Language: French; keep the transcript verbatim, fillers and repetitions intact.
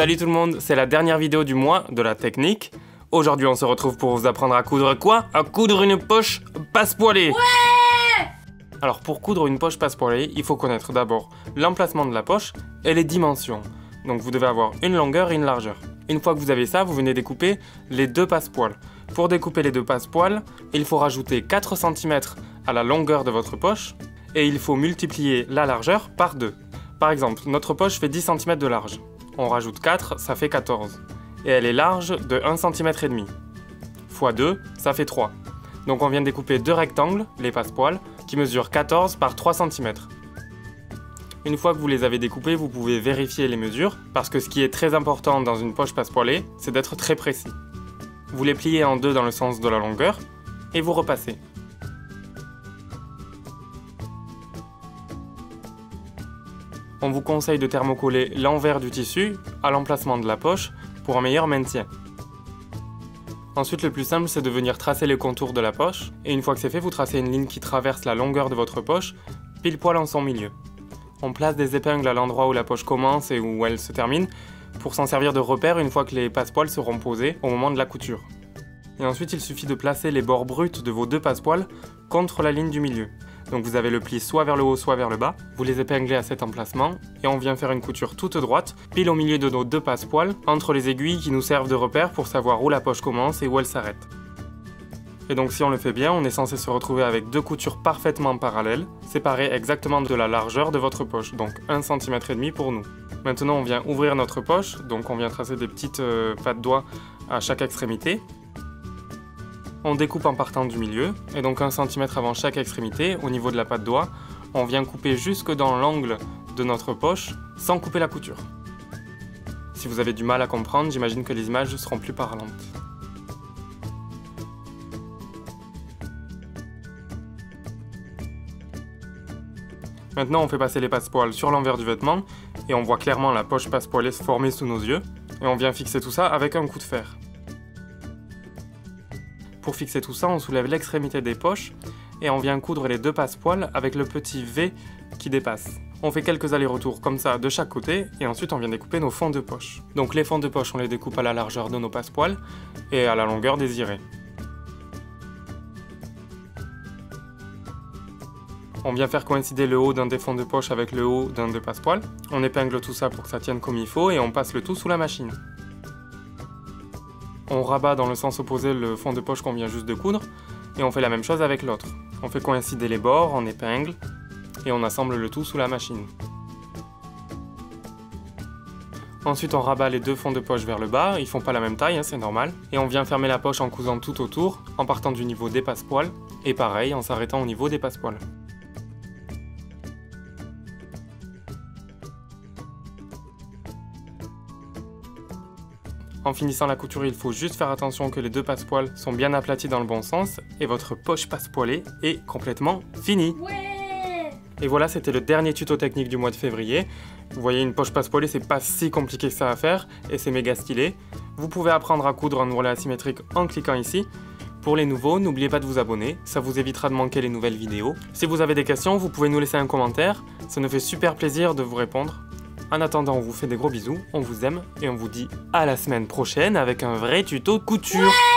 Salut tout le monde, c'est la dernière vidéo du mois de la technique. Aujourd'hui on se retrouve pour vous apprendre à coudre quoi? À coudre une poche passepoilée. Ouais! Alors pour coudre une poche passepoilée, il faut connaître d'abord l'emplacement de la poche et les dimensions. Donc vous devez avoir une longueur et une largeur. Une fois que vous avez ça, vous venez découper les deux passepoils. Pour découper les deux passepoils, il faut rajouter quatre centimètres à la longueur de votre poche et il faut multiplier la largeur par deux. Par exemple, notre poche fait dix centimètres de large. On rajoute quatre, ça fait quatorze. Et elle est large de un virgule cinq centimètre. Fois deux, ça fait trois. Donc on vient de découper deux rectangles, les passepoils, qui mesurent quatorze par trois centimètres. Une fois que vous les avez découpés, vous pouvez vérifier les mesures, parce que ce qui est très important dans une poche passepoilée, c'est d'être très précis. Vous les pliez en deux dans le sens de la longueur, et vous repassez. On vous conseille de thermocoller l'envers du tissu à l'emplacement de la poche pour un meilleur maintien. Ensuite, le plus simple, c'est de venir tracer les contours de la poche. Et une fois que c'est fait, vous tracez une ligne qui traverse la longueur de votre poche, pile poil en son milieu. On place des épingles à l'endroit où la poche commence et où elle se termine pour s'en servir de repère une fois que les passepoils seront posés au moment de la couture. Et ensuite, il suffit de placer les bords bruts de vos deux passepoils contre la ligne du milieu. Donc vous avez le pli soit vers le haut, soit vers le bas, vous les épinglez à cet emplacement, et on vient faire une couture toute droite, pile au milieu de nos deux passepoils, entre les aiguilles qui nous servent de repère pour savoir où la poche commence et où elle s'arrête. Et donc si on le fait bien, on est censé se retrouver avec deux coutures parfaitement parallèles, séparées exactement de la largeur de votre poche, donc un virgule cinq centimètre pour nous. Maintenant on vient ouvrir notre poche, donc on vient tracer des petites euh, pattes doigts à chaque extrémité. On découpe en partant du milieu, et donc un centimètre avant chaque extrémité, au niveau de la patte doigt, on vient couper jusque dans l'angle de notre poche, sans couper la couture. Si vous avez du mal à comprendre, j'imagine que les images seront plus parlantes. Maintenant on fait passer les passepoils sur l'envers du vêtement, et on voit clairement la poche passepoilée se former sous nos yeux, et on vient fixer tout ça avec un coup de fer. Pour fixer tout ça, on soulève l'extrémité des poches et on vient coudre les deux passepoils avec le petit V qui dépasse. On fait quelques allers-retours comme ça de chaque côté et ensuite on vient découper nos fonds de poche. Donc les fonds de poche, on les découpe à la largeur de nos passepoils et à la longueur désirée. On vient faire coïncider le haut d'un des fonds de poche avec le haut d'un des passepoils. On épingle tout ça pour que ça tienne comme il faut et on passe le tout sous la machine. On rabat dans le sens opposé le fond de poche qu'on vient juste de coudre, et on fait la même chose avec l'autre. On fait coïncider les bords, on épingle, et on assemble le tout sous la machine. Ensuite on rabat les deux fonds de poche vers le bas, ils font pas la même taille, hein, c'est normal, et on vient fermer la poche en cousant tout autour, en partant du niveau des passepoils, et pareil en s'arrêtant au niveau des passepoils. En finissant la couture, il faut juste faire attention que les deux passepoils sont bien aplatis dans le bon sens et votre poche passepoilée est complètement finie. Ouais! Et voilà, c'était le dernier tuto technique du mois de février. Vous voyez, une poche passepoilée, c'est pas si compliqué que ça à faire et c'est méga stylé. Vous pouvez apprendre à coudre un ourlet asymétrique en cliquant ici. Pour les nouveaux, n'oubliez pas de vous abonner, ça vous évitera de manquer les nouvelles vidéos. Si vous avez des questions, vous pouvez nous laisser un commentaire, ça nous fait super plaisir de vous répondre. En attendant, on vous fait des gros bisous, on vous aime et on vous dit à la semaine prochaine avec un vrai tuto couture. Ouais!